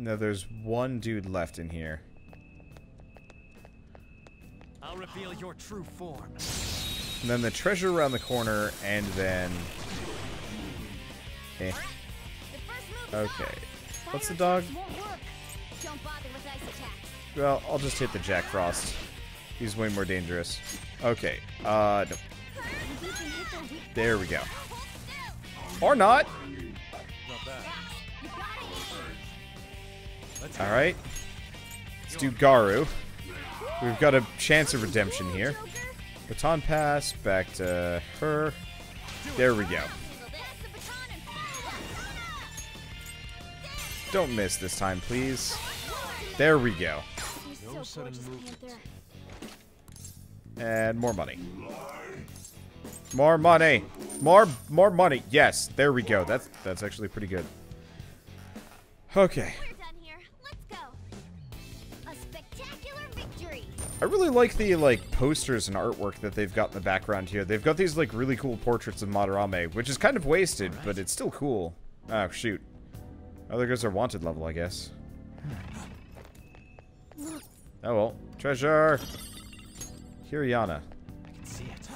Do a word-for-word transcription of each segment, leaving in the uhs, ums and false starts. No, there's one dude left in here. I'll reveal your true form. And then the treasure around the corner, and then... Eh. Okay. What's the dog? Well, I'll just hit the Jack Frost. He's way more dangerous. Okay. Uh, no. There we go. Or not! Alright. Let's do Garu. We've got a chance of redemption here. Baton pass, back to her. There we go. Don't miss this time, please. There we go. And more money. More money. More more money. Yes, there we go. That's that's actually pretty good. Okay. I really like the, like, posters and artwork that they've got in the background here. They've got these, like, really cool portraits of Madarame, which is kind of wasted, right, but it's still cool. Oh, shoot. Oh, there goes our wanted level, I guess. Oh, well. Treasure! Kiriana.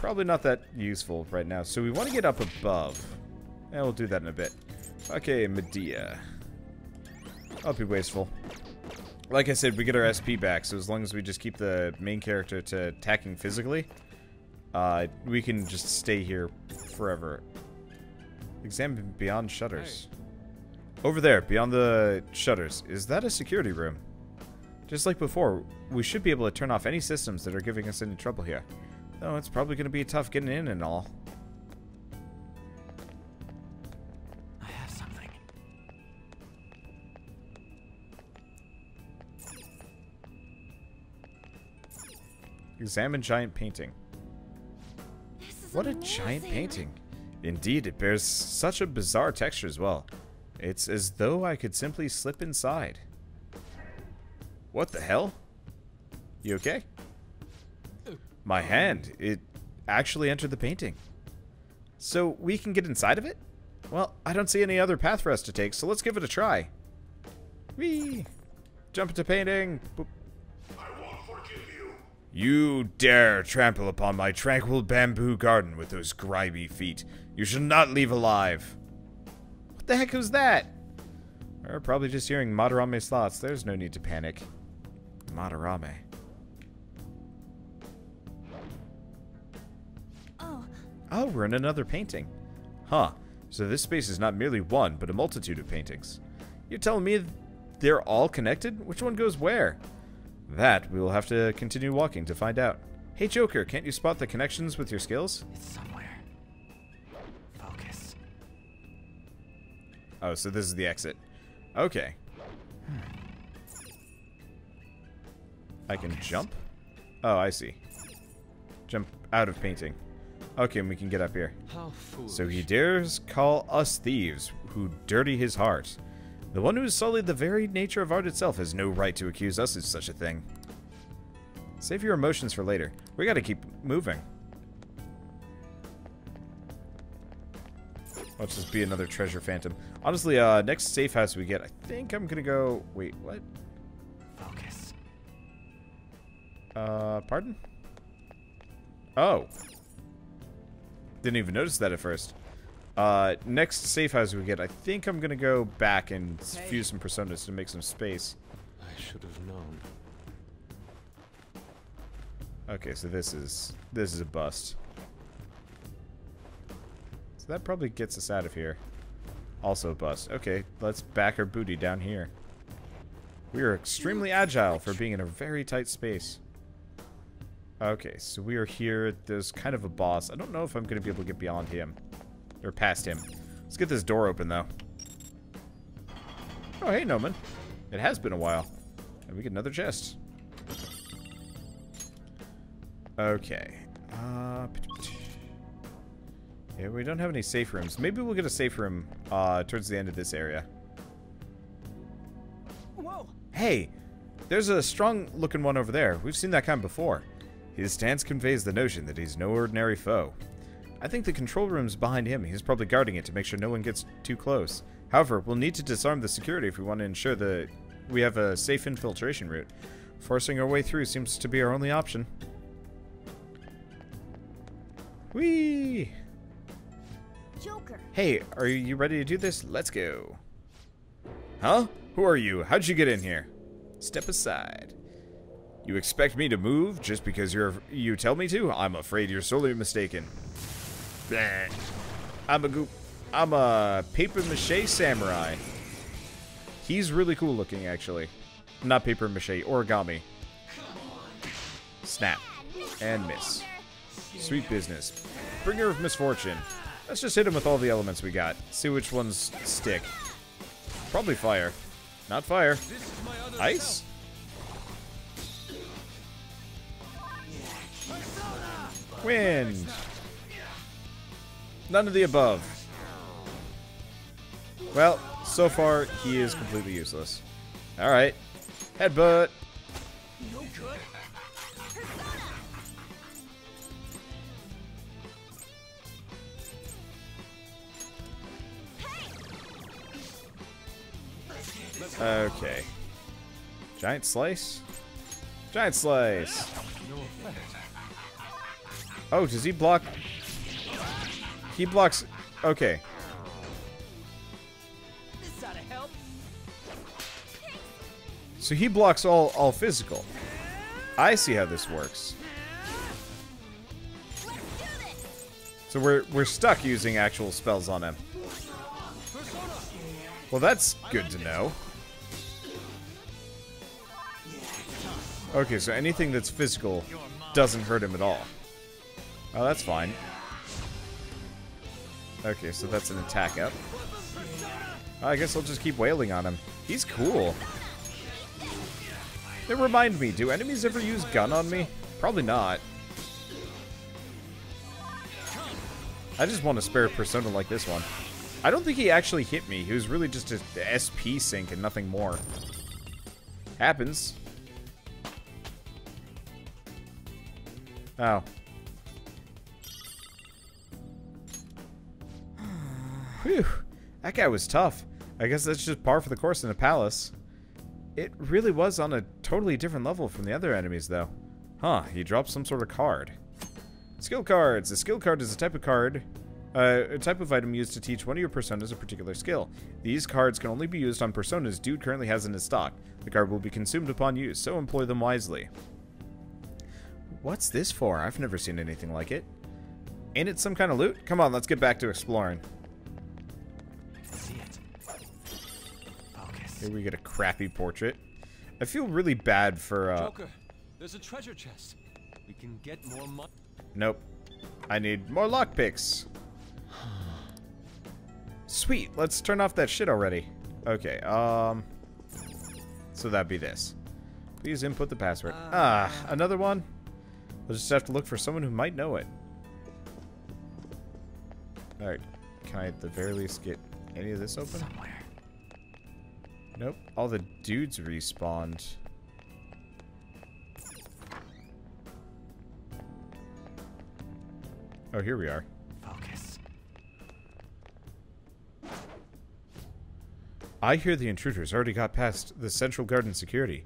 Probably not that useful right now, so we want to get up above. And yeah, we'll do that in a bit. Okay, Medea. I'll be wasteful. Like I said, we get our S P back, so as long as we just keep the main character to attacking physically, uh, we can just stay here forever. Examine beyond shutters. Hey. Over there, beyond the shutters. Is that a security room? Just like before, we should be able to turn off any systems that are giving us any trouble here. Though it's probably going to be tough getting in and all. I have something. Examine giant painting. What amazing. A giant painting. Indeed, it bears such a bizarre texture as well. It's as though I could simply slip inside. What the hell? You okay? My hand. It actually entered the painting. So we can get inside of it? Well, I don't see any other path for us to take, so let's give it a try. Whee! Jump into painting. Boop. You dare trample upon my tranquil bamboo garden with those grimy feet. You shall not leave alive. What the heck was that? We're probably just hearing Madarame's thoughts. There's no need to panic. Madarame. Oh. Oh, we're in another painting. Huh. So this space is not merely one, but a multitude of paintings. You're telling me they're all connected? Which one goes where? That, we will have to continue walking to find out. Hey, Joker, can't you spot the connections with your skills? It's somewhere. Focus. Oh, so this is the exit. Okay. Hmm. I can Focus. Jump? Oh, I see. Jump out of painting. Okay, and we can get up here. How foolish. So he dares call us thieves, who dirty his heart. The one who has sullied the very nature of art itself has no right to accuse us of such a thing. Save your emotions for later. We gotta keep moving. Let's just be another treasure phantom. Honestly, uh, next safe house we get, I think I'm gonna go... Wait, what? Focus. Uh, pardon? Oh. Didn't even notice that at first. Uh, next safe house we get, I think I'm gonna go back and hey. Fuse some personas to make some space. I should have known. Okay, so this is this is a bust. So that probably gets us out of here. Also a bust. Okay, let's back our booty down here. We are extremely agile for being in a very tight space. Okay, so we are here. There's kind of a boss. I don't know if I'm gonna be able to get beyond him. Or past him. Let's get this door open, though. Oh, hey, Noman. It has been a while. And we get another chest. Okay. Uh, yeah, we don't have any safe rooms. Maybe we'll get a safe room uh, towards the end of this area. Whoa. Hey, there's a strong-looking one over there. We've seen that kind before. His stance conveys the notion that he's no ordinary foe. I think the control room's behind him. He's probably guarding it to make sure no one gets too close. However, we'll need to disarm the security if we want to ensure the we have a safe infiltration route. Forcing our way through seems to be our only option. Whee! Joker. Hey, are you ready to do this? Let's go. Huh? Who are you? How'd you get in here? Step aside. You expect me to move just because you're you tell me to? I'm afraid you're sorely mistaken. Bleh. I'm a goop. I'm a papier-mâché samurai. He's really cool looking, actually. Not papier-mâché, origami. Snap. And miss. Sweet business. Bringer of misfortune. Let's just hit him with all the elements we got. See which ones stick. Probably fire. Not fire. Ice? Wind. None of the above. Well, so far, he is completely useless. Alright. Headbutt. Okay. Giant slice? Giant slice! Oh, does he block? He blocks. Okay. So he blocks all all physical. I see how this works. So we're we're stuck using actual spells on him. Well, that's good to know. Okay, so anything that's physical doesn't hurt him at all. Oh, that's fine. Okay, so that's an attack up. I guess I'll just keep wailing on him. He's cool. They remind me, do enemies ever use gun on me? Probably not. I just want a spare Persona like this one. I don't think he actually hit me. He was really just a S P sync and nothing more. Happens. Oh. Whew. That guy was tough. I guess that's just par for the course in a palace. It really was on a totally different level from the other enemies, though. Huh, he dropped some sort of card. Skill cards. A skill card is a type of card, uh, a type of item used to teach one of your personas a particular skill. These cards can only be used on personas Dude currently has in his stock. The card will be consumed upon use, so employ them wisely. What's this for? I've never seen anything like it. Ain't it some kind of loot? Come on, let's get back to exploring. Here we get a crappy portrait. I feel really bad for uh Joker, there's a treasure chest. We can get more money. Nope. I need more lockpicks. Sweet, let's turn off that shit already. Okay, um so that'd be this. Please input the password. Uh, ah, another one? We'll just have to look for someone who might know it. Alright, can I at the very least get any of this open? Somewhere. Nope, all the dudes respawned. Oh, here we are. Focus. I hear the intruders already got past the Central Garden security.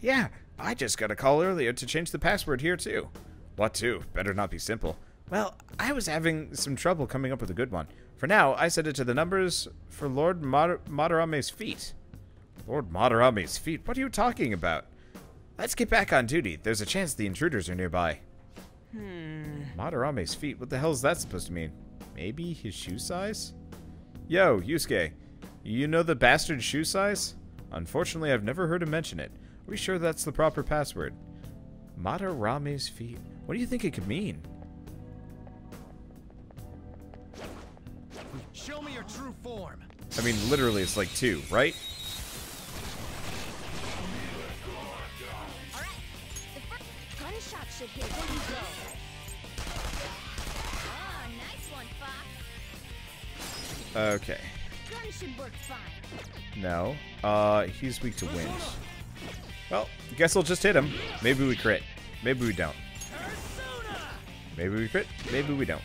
Yeah, I just got a call earlier to change the password here too. What to? Better not be simple. Well, I was having some trouble coming up with a good one. For now, I set it to the numbers for Lord Madar- Madarame's feet. Lord Madarame's feet? What are you talking about? Let's get back on duty. There's a chance the intruders are nearby. Hmm. Madarame's feet? What the hell is that supposed to mean? Maybe his shoe size? Yo, Yusuke. You know the bastard shoe size? Unfortunately, I've never heard him mention it. Are we sure that's the proper password? Madarame's feet? What do you think it could mean? Show me your true form. I mean, literally, it's like two, right? Should hit. There you go. Ah, nice one, Fox. Okay. Gun should work fine. No. Uh, he's weak to wind. Well, I guess I'll just hit him. Maybe we crit. Maybe we don't. Maybe we crit. Maybe we don't.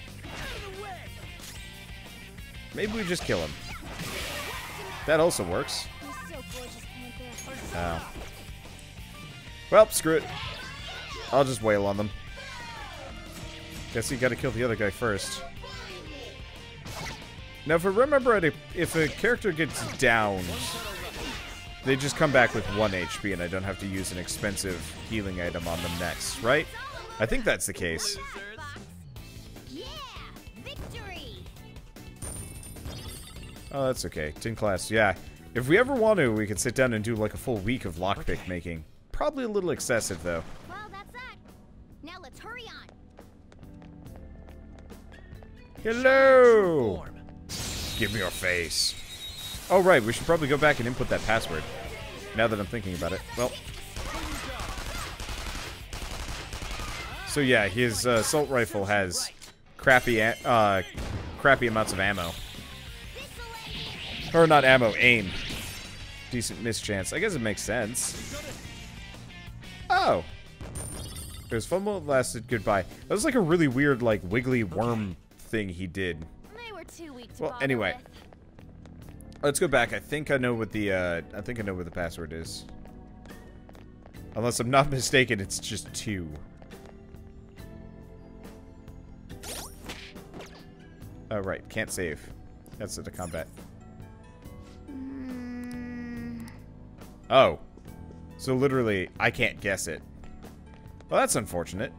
Maybe we just kill him. That also works. He's so gorgeous, Panther. Oh. Well, screw it. I'll just wail on them. Guess you gotta kill the other guy first. Now, if I remember it, if a character gets downed, they just come back with one H P and I don't have to use an expensive healing item on them next, right? I think that's the case. Oh, that's okay. Tin class, yeah. If we ever want to, we could sit down and do like a full week of lockpick okay. making. Probably a little excessive, though. Well, that's that. Now let's hurry on. Hello! Give me your face. Oh, right. We should probably go back and input that password. Now that I'm thinking about it. Well. So, yeah, his uh, assault rifle has crappy, uh, crappy amounts of ammo. Or not ammo, aim. Decent miss chance. I guess it makes sense. Oh. It was fun while it lasted. Goodbye. That was like a really weird, like, wiggly worm thing he did. They were too weak to well, anyway. With. Let's go back. I think I know what the, uh, I think I know what the password is. Unless I'm not mistaken, it's just two. Oh, right. Can't save. That's it, the combat. Oh. So literally, I can't guess it. Well, that's unfortunate.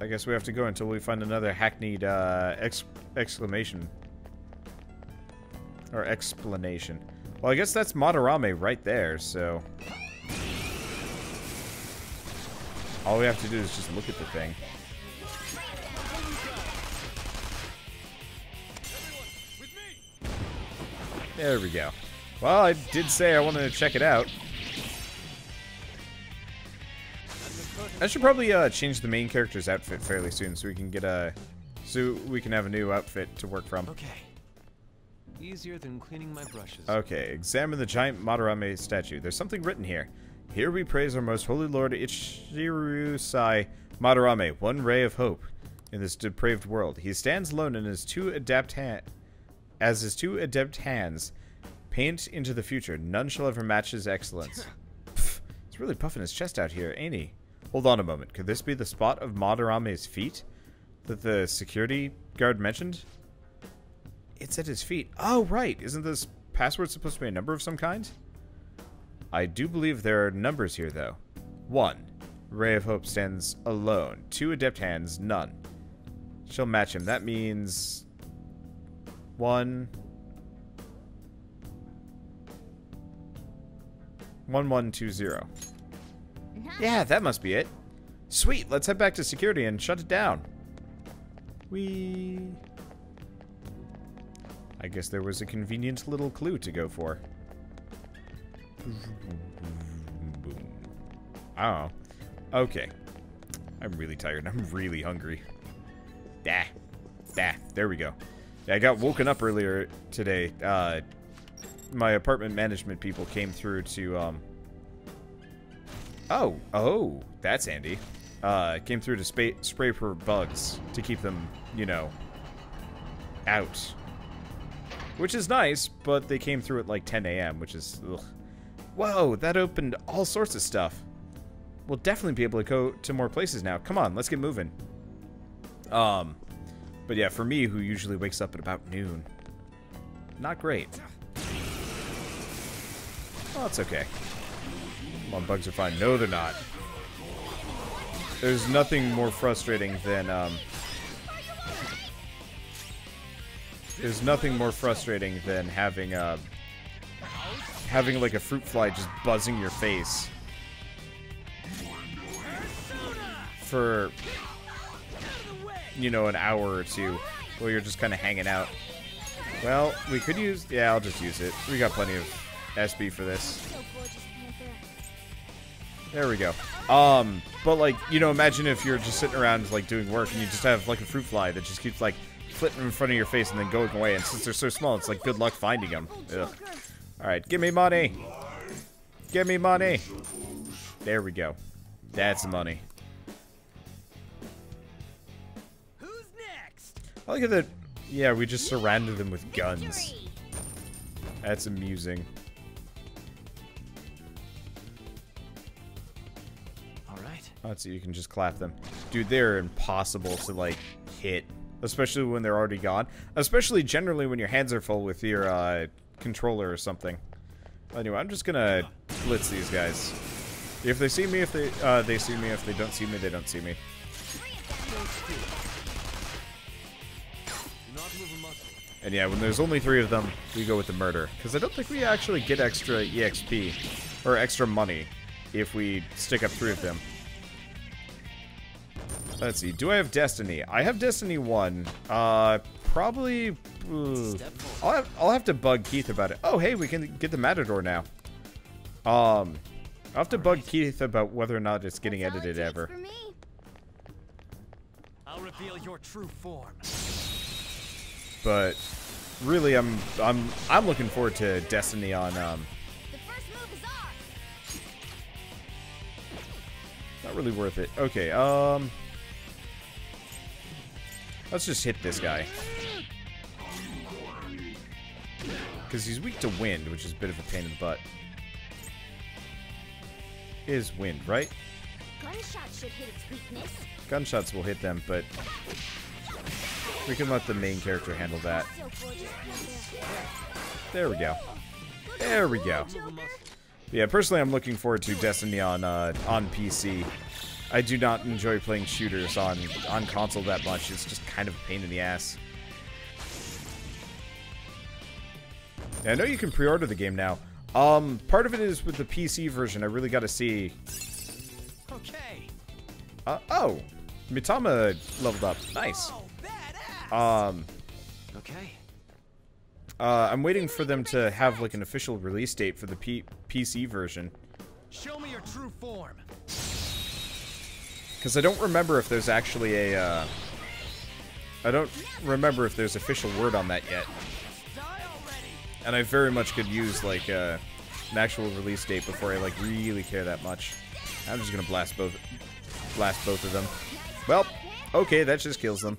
I guess we have to go until we find another hackneyed uh, ex exclamation. Or explanation. Well, I guess that's Madarame right there, so... All we have to do is just look at the thing. There we go. Well, I did say I wanted to check it out. I should probably uh, change the main character's outfit fairly soon, so we can get a, so we can have a new outfit to work from. Okay. Easier than cleaning my brushes. Okay. Examine the giant Madarame statue. There's something written here. Here we praise our most holy Lord Ichiryusai Madarame, one ray of hope in this depraved world. He stands alone in his two adept hand, as his two adept hands paint into the future. None shall ever match his excellence. Pff, he's really puffing his chest out here, ain't he? Hold on a moment. Could this be the spot of Madarame's feet that the security guard mentioned? It's at his feet. Oh, right. Isn't this password supposed to be a number of some kind? I do believe there are numbers here, though. One. Ray of Hope stands alone. Two adept hands. None shall match him. That means... One... one one two zero. Yeah, that must be it. Sweet, let's head back to security and shut it down. Whee. I guess there was a convenient little clue to go for. Oh. Okay. I'm really tired. I'm really hungry. Bah. Bah. There we go. Yeah, I got woken up earlier today. Uh... My apartment management people came through to, um... Oh, oh, that's handy. Uh, came through to spa spray for bugs to keep them, you know, out. Which is nice, but they came through at like ten A M, which is, ugh. Whoa, that opened all sorts of stuff. We'll definitely be able to go to more places now. Come on, let's get moving. Um, but yeah, for me, who usually wakes up at about noon, not great. Well, it's okay. Come on, bugs are fine. No, they're not. There's nothing more frustrating than, um... There's nothing more frustrating than having, uh... having, like, a fruit fly just buzzing your face. For... you know, an hour or two. While you're just kind of hanging out. Well, we could use... Yeah, I'll just use it. We got plenty of... S B for this. There we go. Um, but like, you know, imagine if you're just sitting around like doing work and you just have like a fruit fly that just keeps like flitting in front of your face and then going away. And since they're so small, it's like good luck finding them. Ugh. All right, give me money. Give me money. There we go. That's money. Who's next? I like that. Yeah, we just surrounded them with guns. That's amusing. Oh, so you can just clap them. Dude, they're impossible to, like, hit. Especially when they're already gone. Especially generally when your hands are full with your uh, controller or something. Anyway, I'm just gonna blitz these guys. If they see me, if they uh, they see me. If they don't see me, they don't see me. And yeah, when there's only three of them, we go with the murder. Because I don't think we actually get extra E X P or extra money if we stick up three of them. Let's see. Do I have Destiny? I have Destiny one. Uh, probably... Uh, I'll, have, I'll have to bug Keith about it. Oh, hey, we can get the Matador now. Um, I'll have to bug Keith about whether or not it's getting edited ever. I'll reveal your true form. But really, I'm I'm I'm looking forward to Destiny on. Um, the first move is ours. Not really worth it. Okay. Um. Let's just hit this guy because he's weak to wind, which is a bit of a pain in the butt. Is wind right? Gunshots should hit its weakness. Gunshots will hit them, but. We can let the main character handle that. There we go. There we go. Yeah, personally, I'm looking forward to Destiny on uh, on P C. I do not enjoy playing shooters on on console that much. It's just kind of a pain in the ass. Yeah, I know you can pre-order the game now. Um, part of it is with the P C version. I really got to see. Okay. Uh, oh, Matama leveled up. Nice. Um, okay. Uh, I'm waiting for them to have like an official release date for the P PC version. Show me your true form. Because I don't remember if there's actually a. Uh, I don't remember if there's official word on that yet. And I very much could use like uh, an actual release date before I like really care that much. I'm just gonna blast both, blast both of them. Well, okay, that just kills them.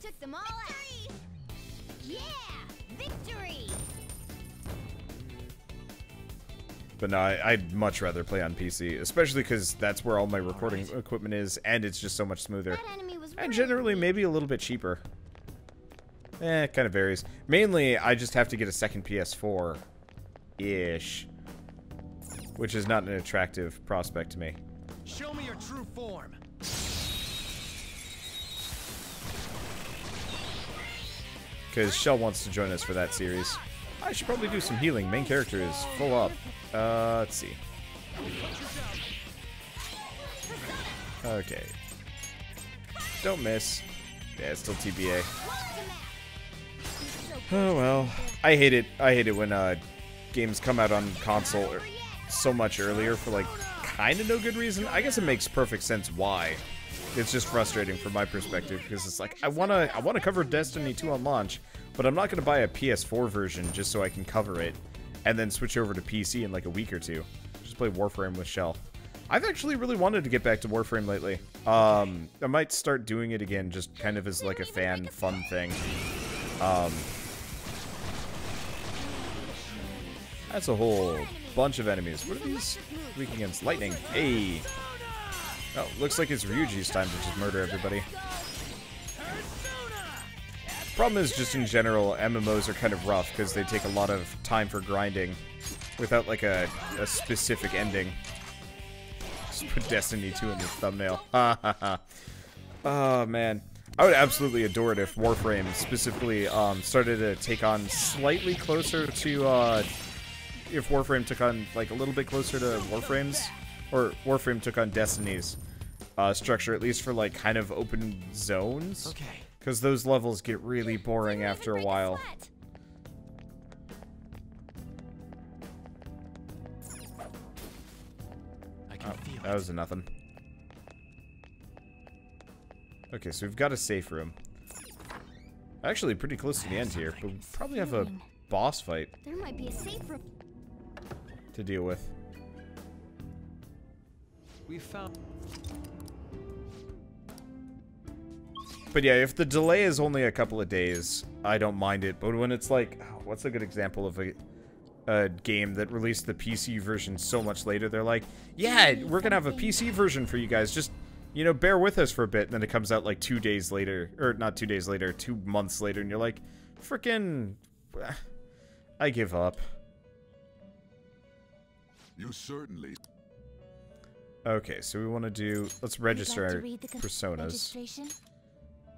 But no, I, I'd much rather play on P C, especially because that's where all my recording all right. equipment is, and it's just so much smoother. And generally, maybe a little bit cheaper. Eh, it kind of varies. Mainly, I just have to get a second P S four-ish, which is not an attractive prospect to me. Show me your true form. Because Shell wants to join us for that series. I should probably do some healing. Main character is full up. Uh, let's see. Okay. Don't miss. Yeah, it's still T B A. Oh, well. I hate it. I hate it when uh, games come out on console or so much earlier for, like, kind of no good reason. I guess it makes perfect sense why. It's just frustrating from my perspective because it's like, I want to I want to cover Destiny two on launch, but I'm not going to buy a P S four version just so I can cover it and then switch over to P C in like a week or two. Just play Warframe with Shell. I've actually really wanted to get back to Warframe lately. Um, I might start doing it again just kind of as like a fan fun thing. Um, that's a whole bunch of enemies. What are these weak against? Lightning. Hey. Oh, looks like it's Ryuji's time to just murder everybody. Problem is, just in general, M M Os are kind of rough because they take a lot of time for grinding without, like, a, a specific ending. Just put Destiny two in the thumbnail. Ha ha ha. Oh, man. I would absolutely adore it if Warframe specifically um, started to take on slightly closer to... Uh, if Warframe took on, like, a little bit closer to Warframe's... Or Warframe took on Destiny's uh, structure, at least for like kind of open zones. Okay. Because those levels get really boring after a while. I can oh, feel that was a nothing. Okay, so we've got a safe room. Actually, pretty close to the end here, but we probably have a boss fight there might be a safe room to deal with. We found. But yeah, if the delay is only a couple of days, I don't mind it. But when it's like, oh, what's a good example of a, a game that released the P C version so much later? They're like, yeah, we're going to have a P C version for you guys. Just you know, bear with us for a bit. And then it comes out like two days later, or not two days later, two months later. And you're like, frickin', I give up. You certainly. Okay, so we want to do, let's register our personas.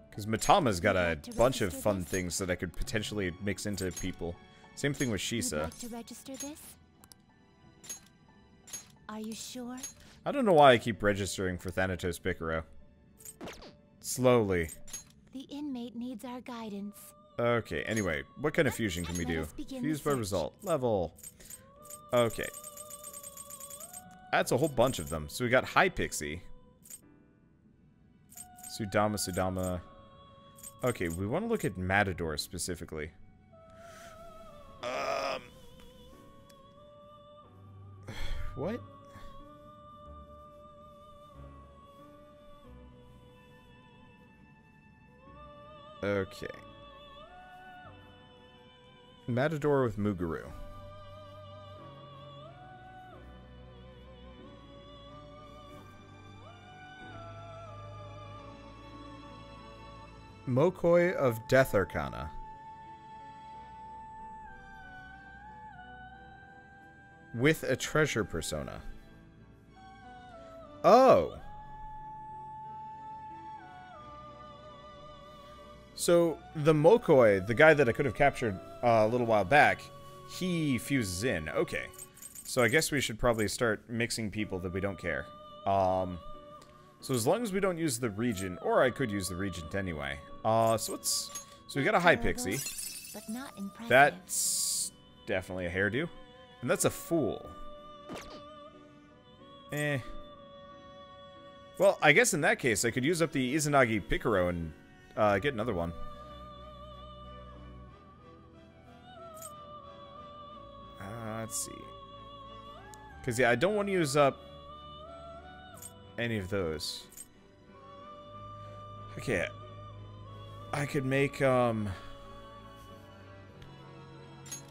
Because Matama's got a bunch of fun this? things that I could potentially mix into people. Same thing with Shisa. Like to register this? Are you sure? I don't know why I keep registering for Thanatos Picaro. Slowly. The inmate needs our guidance. Okay, anyway, what kind of fusion can we do? Fuse by result. Level. Okay. That's a whole bunch of them. So we got High Pixie. Sudama, Sudama. Okay, we want to look at Matador specifically. Um. What? Okay. Matador with Muguru. Mokoi of Death Arcana. With a treasure persona. Oh! So, the Mokoi, the guy that I could have captured uh, a little while back, he fuses in. Okay. So I guess we should probably start mixing people that we don't care. Um... So as long as we don't use the regent, or I could use the regent anyway. Uh, so let's. So we got a High Pixie. But not impressive. That's definitely a hairdo, and that's a fool. Eh. Well, I guess in that case, I could use up the Izanagi Picaro and uh, get another one. Uh, let's see. Because yeah, I don't want to use up any of those. Okay. I could make, um...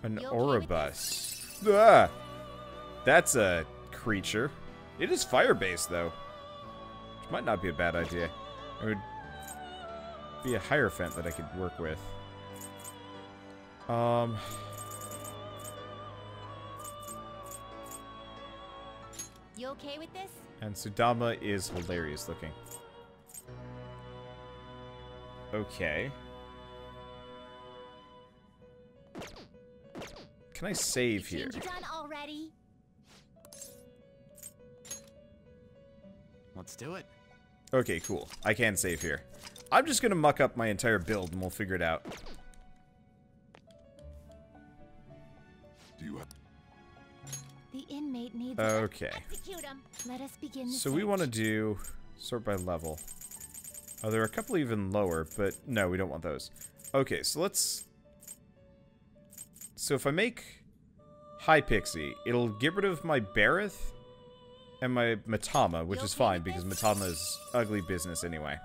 an oribus. Ah! That's a creature. It is fire-based, though. Which might not be a bad idea. It would be a Hierophant that I could work with. Um... You okay with this? And Sudama is hilarious looking. Okay. Can I save here? Done already? Let's do it. Okay, cool. I can save here. I'm just gonna muck up my entire build and we'll figure it out. Do you have The inmate needs okay. Let us begin the so search. We want to do sort by level. Oh, there are a couple even lower, but no, we don't want those. Okay, so let's... So if I make High Pixie, it'll get rid of my Bareth and my Matama, which You'll is fine because Matama is ugly business anyway.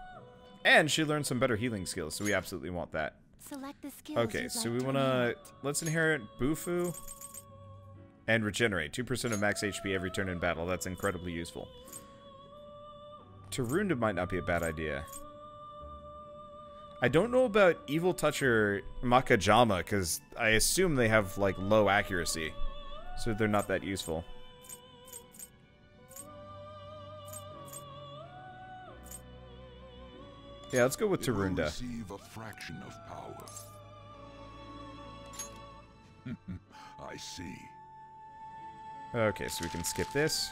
And she learned some better healing skills, so we absolutely want that. Select the skills okay, so like we want to... Let's inherit Bufu. And regenerate. two percent of max H P every turn in battle. That's incredibly useful. Tarunda might not be a bad idea. I don't know about Evil Toucher Makajama, because I assume they have, like, low accuracy. So they're not that useful. Yeah, let's go with Tarunda. Receive a fraction of power. I see. Okay, so we can skip this.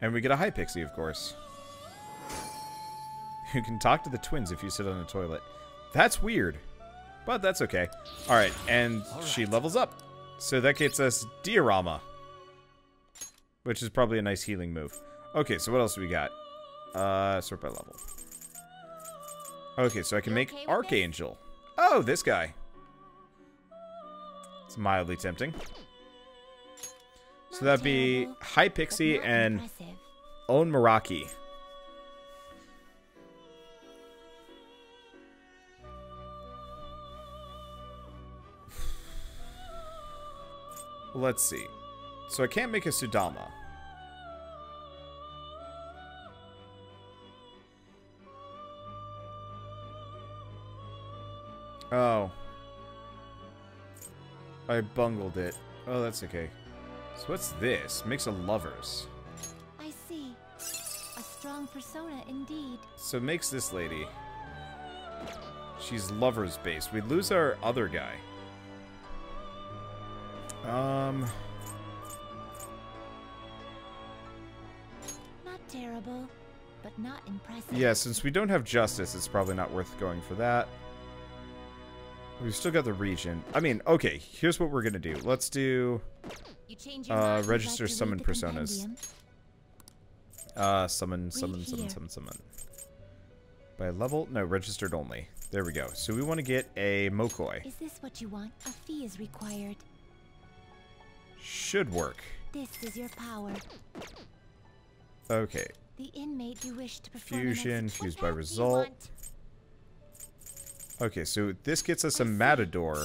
And we get a High Pixie, of course. You can talk to the twins if you sit on a toilet. That's weird. But that's okay. Alright, and All right. she levels up. So that gets us Diorama. Which is probably a nice healing move. Okay, so what else do we got? Uh, sort by level. Okay, so I can make okay Archangel. Oh, this guy. It's mildly tempting. So that'd be High Pixie and Onmoraki. Let's see. So I can't make a Sudama. Oh. I bungled it. Oh, that's okay. So what's this? Mix of lovers. I see. A strong persona indeed. So makes this lady. She's lovers based. We lose our other guy. Um. Not terrible, but not impressive. Yeah, since we don't have justice, it's probably not worth going for that. We've still got the region. I mean, okay, here's what we're gonna do. Let's do uh, register summon personas. Uh, summon, summon, summon, summon, summon. By level? No, registered only. There we go. So we want to get a Mokoi. Is this what you want? A fee is required. Should work. This is your power. Okay. The inmate you wish to perform. Fusion, fused by result. Okay, so this gets us a matador.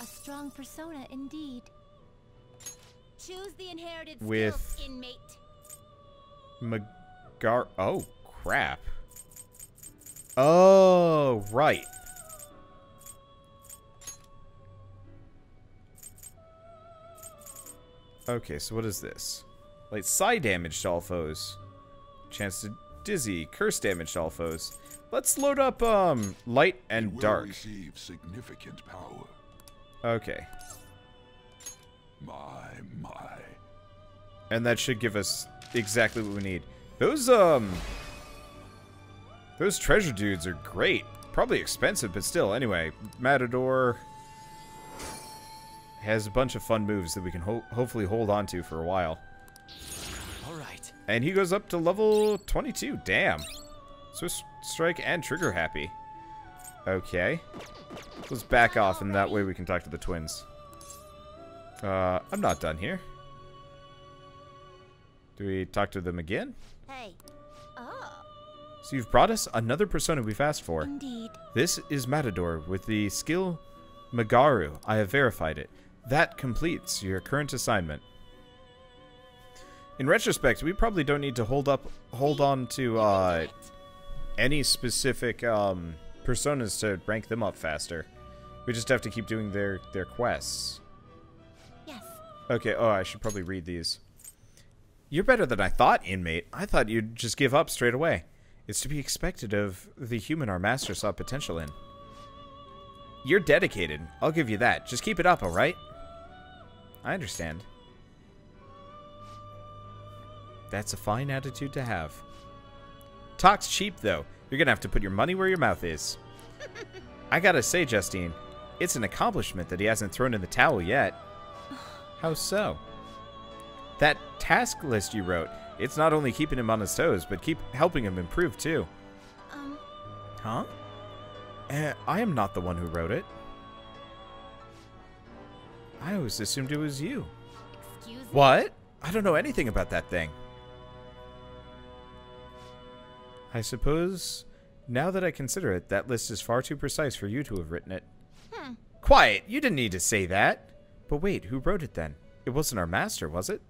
A strong persona indeed. Choose the inherited with inmate. Magar. Oh crap. Oh, right. Okay, so what is this? Like psi damage to all foes. Chance to dizzy, curse damage to all foes. Let's load up um light and dark. Receive significant power. Okay. My my. And that should give us exactly what we need. Those um Those treasure dudes are great. Probably expensive, but still. Anyway, Matador has a bunch of fun moves that we can ho hopefully hold on to for a while. All right. And he goes up to level twenty-two. Damn. So strike and trigger happy. Okay. Let's back off, and that way we can talk to the twins. Uh, I'm not done here. Do we talk to them again? Hey. Oh. So you've brought us another persona we've asked for. Indeed. This is Matador with the skill Magaru. I have verified it. That completes your current assignment. In retrospect, we probably don't need to hold up, hold on to uh, any specific um, personas to rank them up faster. We just have to keep doing their their quests. Yes. Okay. Oh, I should probably read these. You're better than I thought, inmate. I thought you'd just give up straight away. It's to be expected of the human our master saw potential in. You're dedicated. I'll give you that. Just keep it up, alright? I understand. That's a fine attitude to have. Talk's cheap, though. You're gonna have to put your money where your mouth is. I gotta say, Justine, it's an accomplishment that he hasn't thrown in the towel yet. How so? That task list you wrote... It's not only keeping him on his toes, but keep helping him improve, too. Um. Huh? Uh, I am not the one who wrote it. I always assumed it was you. Excuse me? What? I don't know anything about that thing. I suppose, now that I consider it, that list is far too precise for you to have written it. Hmm. Quiet! You didn't need to say that! But wait, who wrote it then? It wasn't our master, was it?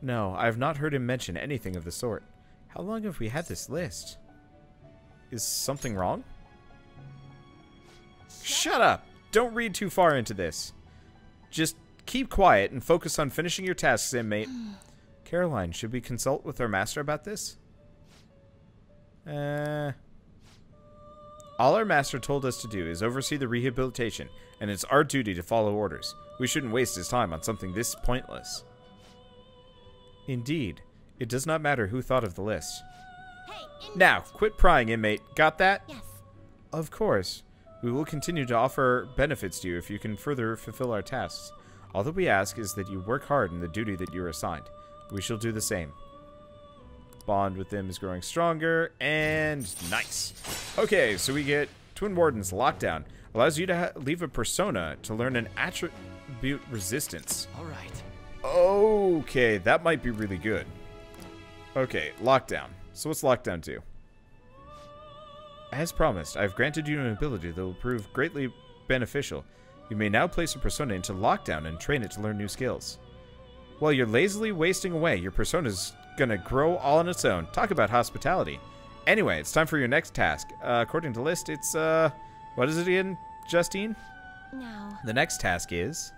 No, I have not heard him mention anything of the sort. How long have we had this list? Is something wrong? Shut up! Don't read too far into this. Just keep quiet and focus on finishing your tasks, inmate. Caroline, should we consult with our master about this? Uh... All our master told us to do is oversee the rehabilitation, and it's our duty to follow orders. We shouldn't waste his time on something this pointless. Indeed. It does not matter who thought of the list. Hey, now, quit prying, inmate. Got that? Yes. Of course. We will continue to offer benefits to you if you can further fulfill our tasks. All that we ask is that you work hard in the duty that you are assigned. We shall do the same. Bond with them is growing stronger, and nice. Okay, so we get Twin Warden's Lockdown. Allows you to ha leave a persona to learn an attribute resistance. All right. Okay, that might be really good. Okay, Lockdown. So what's Lockdown do? As promised, I've granted you an ability that will prove greatly beneficial. You may now place a persona into Lockdown and train it to learn new skills. While you're lazily wasting away, your persona's gonna grow all on its own. Talk about hospitality. Anyway, it's time for your next task. Uh, according to list, it's uh, What is it again, Justine? Now. The next task is...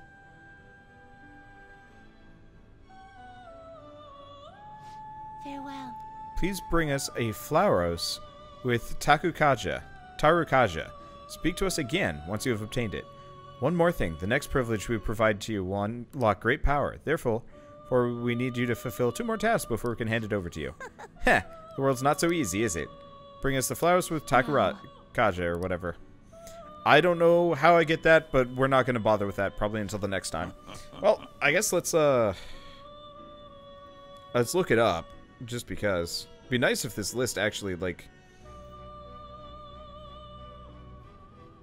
Farewell. Please bring us a Flauros with Tarukaja. Tarukaja. Speak to us again once you have obtained it. One more thing. The next privilege we provide to you will unlock great power. Therefore, for we need you to fulfill two more tasks before we can hand it over to you. Heh. The world's not so easy, is it? Bring us the Flauros with Tarukaja no. or whatever. I don't know how I get that, but we're not going to bother with that probably until the next time. Well, I guess let's, uh... let's look it up. Just because. It'd be nice if this list actually, like...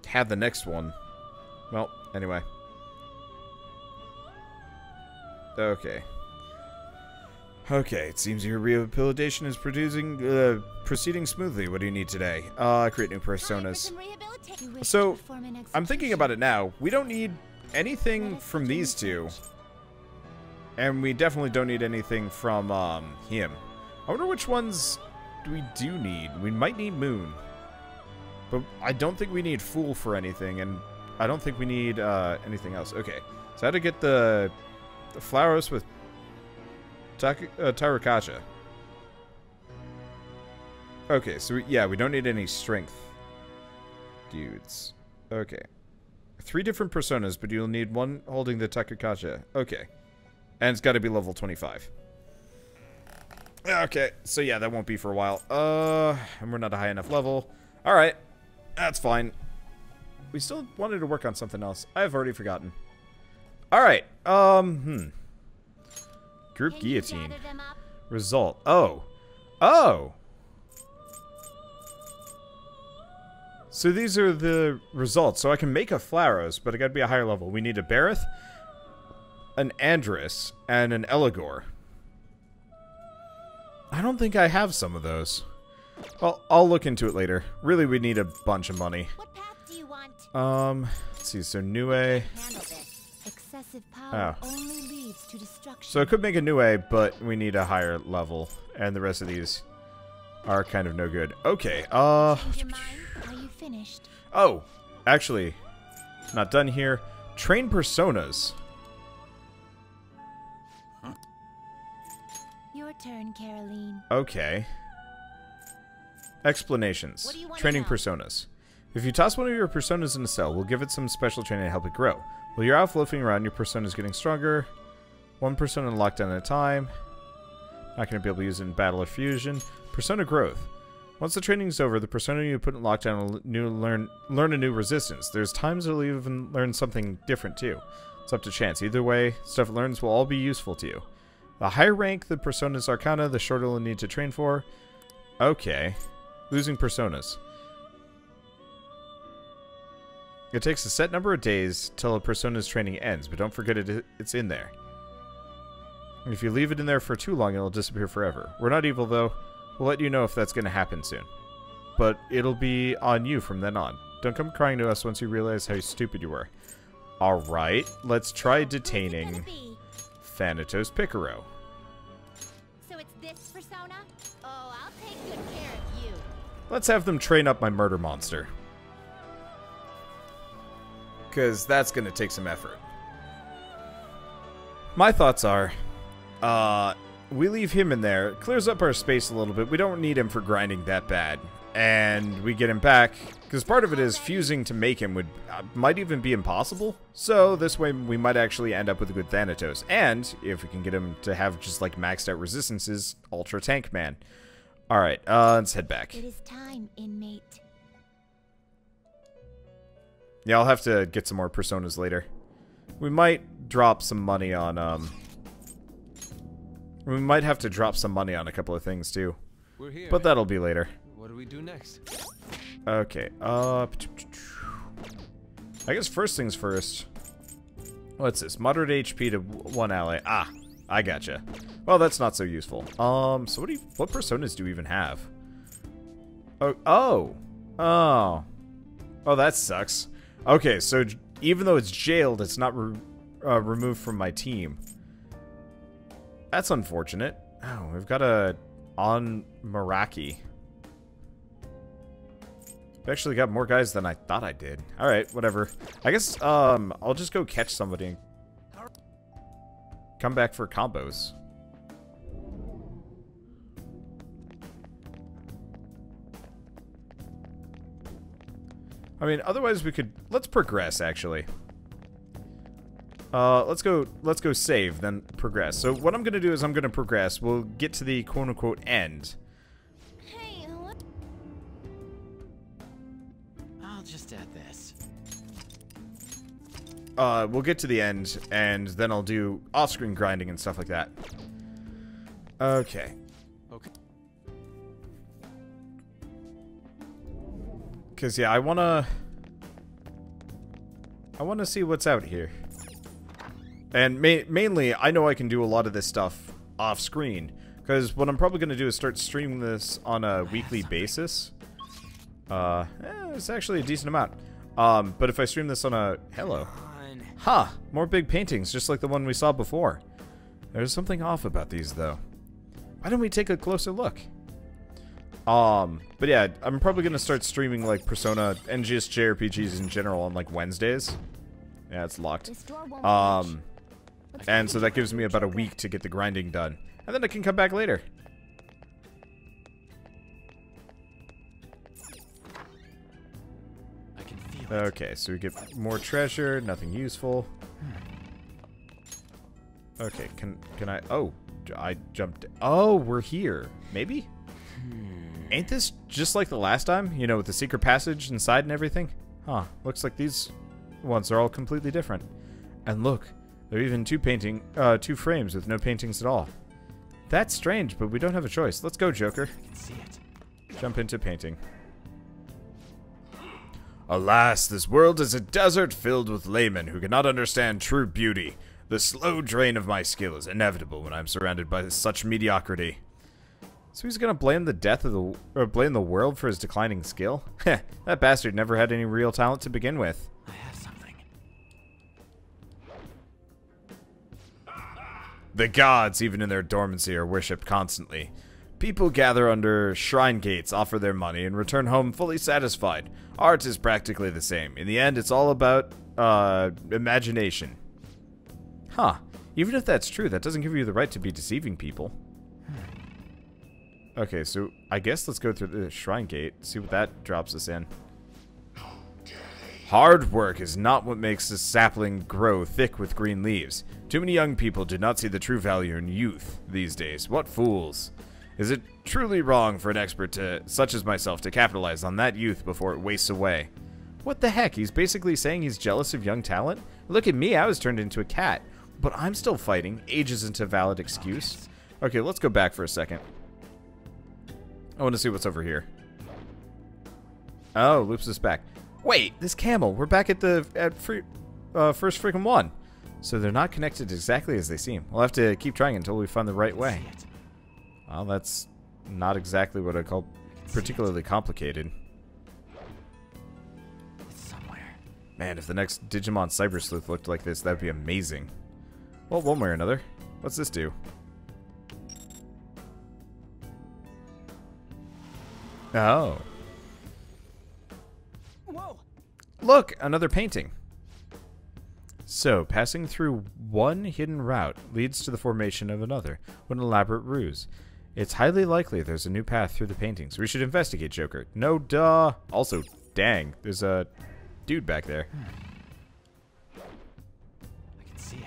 had the next one. Well, anyway. Okay. Okay, it seems your rehabilitation is producing, uh, proceeding smoothly. What do you need today? Uh, create new personas. So, I'm thinking about it now. We don't need anything from these two. And we definitely don't need anything from, um, him. I wonder which ones we do need. We might need Moon. But I don't think we need Fool for anything, and I don't think we need, uh, anything else. Okay, so I had to get the, the Flauros with Taku, uh, Tarukaja. Okay, so we, yeah, we don't need any strength dudes. Okay. Three different personas, but you'll need one holding the Tarukaja. Okay. And it's got to be level twenty-five. Okay, so yeah, that won't be for a while. Uh, and we're not a high enough level. All right, that's fine. We still wanted to work on something else. I've already forgotten. All right. Um. Hmm. Group guillotine. Result. Oh. Oh. So these are the results. So I can make a Flauros, but I got to be a higher level. We need a Bareth, an Andrus, and an Eligor. I don't think I have some of those. Well, I'll look into it later. Really, we need a bunch of money. What path do you want? Um, let's see. So, Nue. Excessive power oh. only leads to destruction. So I could make a Nue, but we need a higher level, and the rest of these are kind of no good. Okay. Uh. Are you finished? Oh, actually, not done here. Train personas. Your turn, Caroline. Okay. Explanations. Training personas. If you toss one of your personas in a cell, we'll give it some special training to help it grow. While you're out loafing around, your persona is getting stronger. One persona locked down at a time. Not going to be able to use it in battle or fusion. Persona growth. Once the training is over, the persona you put in lockdown will new learn learn a new resistance. There's times it'll even learn something different too. It's up to chance. Either way, stuff it learns will all be useful to you. The higher rank the persona's arcana, the shorter you'll need to train for. Okay. Losing personas. It takes a set number of days till a persona's training ends, but don't forget it, it's in there. And if you leave it in there for too long, it'll disappear forever. We're not evil, though. We'll let you know if that's going to happen soon. But it'll be on you from then on. Don't come crying to us once you realize how stupid you were. Alright, let's try detaining Thanatos Picaro. So it's this persona? Oh, I'll take good care of it. Let's have them train up my murder monster. Because that's going to take some effort. My thoughts are, uh, we leave him in there. Clears up our space a little bit. We don't need him for grinding that bad. And we get him back. Because part of it is fusing to make him would uh, might even be impossible. So this way we might actually end up with a good Thanatos. And if we can get him to have just like maxed out resistances, Ultra Tank Man. All right, uh, let's head back. It is time, inmate. Yeah, I'll have to get some more personas later. We might drop some money on um. We might have to drop some money on a couple of things too. We're here. But that'll be later. What do we do next? Okay. Uh. I guess first things first. What's this? Moderate H P to one ally. Ah. I gotcha. Well, that's not so useful. Um, so what do you, what personas do we even have? Oh, oh, oh, oh, that sucks. Okay, so even though it's jailed, it's not re uh, removed from my team. That's unfortunate. Oh, we've got a Onmoraki. We actually got more guys than I thought I did. Alright, whatever. I guess, um, I'll just go catch somebody and come back for combos. I mean, otherwise we could... Let's progress, actually. Uh, let's go, let's go save, then progress. So what I'm gonna do is I'm gonna progress. We'll get to the quote-unquote end. Hey, what? I'll just add this. Uh, we'll get to the end, and then I'll do off-screen grinding and stuff like that. Okay. Okay. Because, yeah, I wanna... I wanna see what's out here. And ma mainly, I know I can do a lot of this stuff off-screen, because what I'm probably going to do is start streaming this on a weekly basis. Uh, eh, it's actually a decent amount. Um, but if I stream this on a... Hello. Ha! Huh, more big paintings, just like the one we saw before. There's something off about these, though. Why don't we take a closer look? Um, but yeah, I'm probably going to start streaming, like, Persona, and just J R P Gs in general on, like, Wednesdays. Yeah, it's locked. Um... And so that gives me about a week to get the grinding done. And then I can come back later. I can feel okay, so we get more treasure, nothing useful. Okay, can can I... Oh, I jumped... Oh, we're here. Maybe? Ain't this just like the last time? You know, with the secret passage inside and everything? Huh, looks like these ones are all completely different. And look... There are even two painting, uh, two frames with no paintings at all. That's strange, but we don't have a choice. Let's go, Joker. I can see it. Jump into painting. Alas, this world is a desert filled with laymen who cannot understand true beauty. The slow drain of my skill is inevitable when I'm surrounded by such mediocrity. So he's gonna blame the death of the, or blame the world for his declining skill? Heh, that bastard never had any real talent to begin with. I have some. The gods, even in their dormancy, are worshipped constantly. People gather under shrine gates, offer their money, and return home fully satisfied. Art is practically the same. In the end, it's all about, uh, imagination. Huh. Even if that's true, that doesn't give you the right to be deceiving people. Okay, so I guess let's go through the shrine gate, see what that drops us in. Hard work is not what makes a sapling grow thick with green leaves. Too many young people do not see the true value in youth these days. What fools! Is it truly wrong for an expert to, such as myself to capitalize on that youth before it wastes away? What the heck? He's basically saying he's jealous of young talent? Look at me, I was turned into a cat. But I'm still fighting. Age isn't a valid excuse. Okay, let's go back for a second. I want to see what's over here. Oh, loops us back. Wait, this camel. We're back at the at free, uh, first freaking one. So they're not connected exactly as they seem. We'll have to keep trying until we find the right way. Well, that's not exactly what I call particularly complicated. It's somewhere. Man, if the next Digimon Cyber Sleuth looked like this, that'd be amazing. Well, one way or another. What's this do? Oh. Look, another painting. So, passing through one hidden route leads to the formation of another. What an elaborate ruse. It's highly likely there's a new path through the paintings. We should investigate, Joker. No, duh. Also, dang, there's a dude back there. I can see it.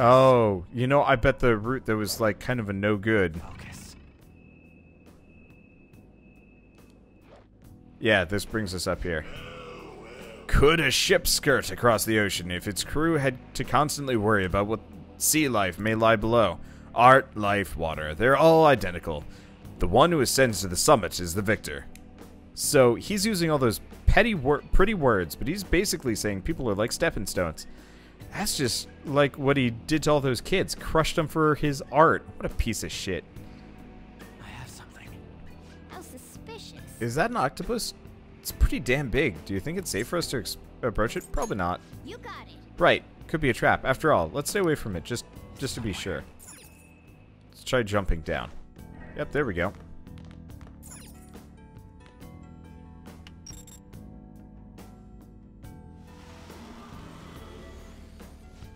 Oh, you know, I bet the route that was, like, kind of a no-good. Yeah, this brings us up here. Could a ship skirt across the ocean if its crew had to constantly worry about what sea life may lie below? Art, life, water, they're all identical. The one who ascends to the summit is the victor. So, he's using all those petty wor- pretty words, but he's basically saying people are like stepping stones. That's just like what he did to all those kids. Crushed them for his art. What a piece of shit. I have something. How suspicious. Is that an octopus? It's pretty damn big. Do you think it's safe for us to ex approach it? Probably not. You got it. Right. Could be a trap. After all, let's stay away from it. Just just to be sure. Let's try jumping down. Yep, there we go.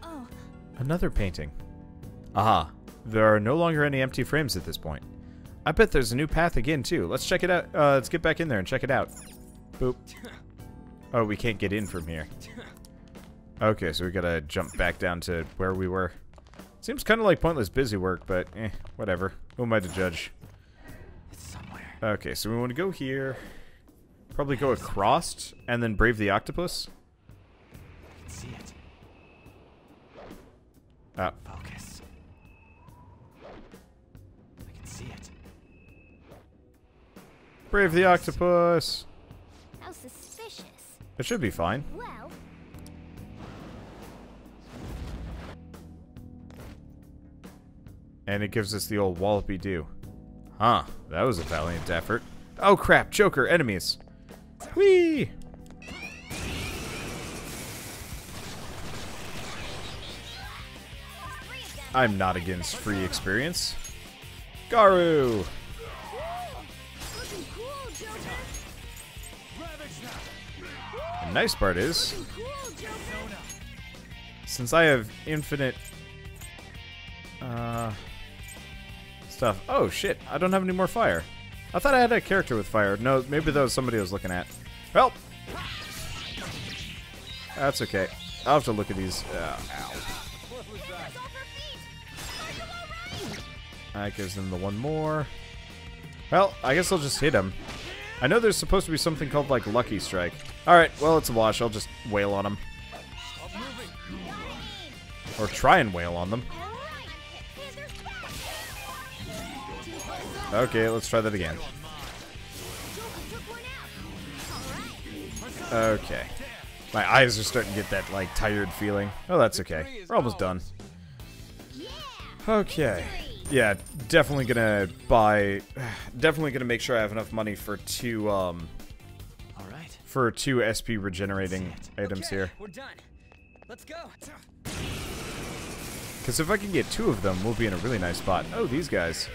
Oh. Another painting. Aha. There are no longer any empty frames at this point. I bet there's a new path again, too. Let's check it out. Uh, let's get back in there and check it out. Boop. Oh, we can't get in from here. Okay, so we gotta jump back down to where we were. Seems kind of like pointless busy work, but eh, whatever. Who am I to judge? It's somewhere. Okay, so we want to go here. Probably go across and then brave the octopus. I can see it. Ah. Focus. I can see it. Brave the octopus. How suspicious. It should be fine. Well. And it gives us the old wallopy-doo. Huh, that was a valiant effort. Oh crap, Joker, enemies! Whee! I'm not against free experience. Garu! The nice part is, since I have infinite... Uh... stuff. Oh shit, I don't have any more fire. I thought I had a character with fire. No, maybe that was somebody I was looking at. Help! That's okay. I'll have to look at these. Uh, ow. That gives them the one more. Well, I guess I'll just hit him. I know there's supposed to be something called, like, Lucky Strike. Alright, well, it's a wash. I'll just wail on them. Or try and wail on them. Okay, let's try that again. Okay. My eyes are starting to get that, like, tired feeling. Oh, that's okay. We're almost done. Okay. Yeah, definitely gonna buy... Definitely gonna make sure I have enough money for two, um... for two S P regenerating items here. Because if I can get two of them, we'll be in a really nice spot. Oh, these guys.